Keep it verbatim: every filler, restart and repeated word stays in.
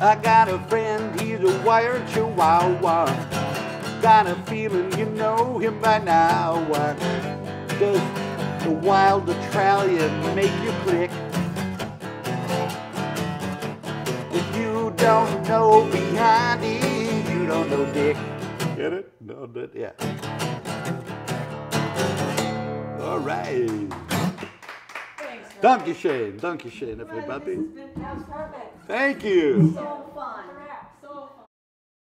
I got a friend, he's a wire chihuahua. Got a feeling you know him by now. Does the wild Australia make you click? If you don't know behind it, you don't know dick. Get it? No, that, yeah. All right. Thanks, Dankeschön, Dankeschön, everybody. This has been absolutely perfect. Thank you. So fun.